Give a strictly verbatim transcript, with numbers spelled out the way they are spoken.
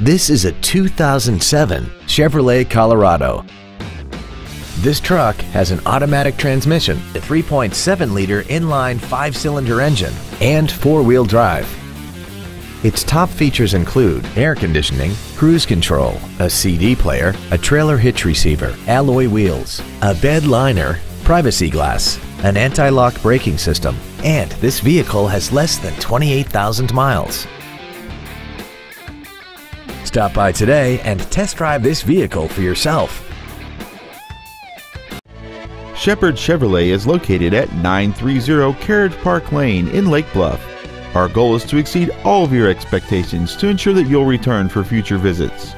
This is a two thousand seven Chevrolet Colorado. This truck has an automatic transmission, a three point seven liter inline five-cylinder engine, and four-wheel drive. Its top features include air conditioning, cruise control, a C D player, a trailer hitch receiver, alloy wheels, a bed liner, privacy glass, an anti-lock braking system, and this vehicle has less than twenty-eight thousand miles. Stop by today and test drive this vehicle for yourself. Shepard Chevrolet is located at nine three zero Carriage Park Lane in Lake Bluff. Our goal is to exceed all of your expectations to ensure that you'll return for future visits.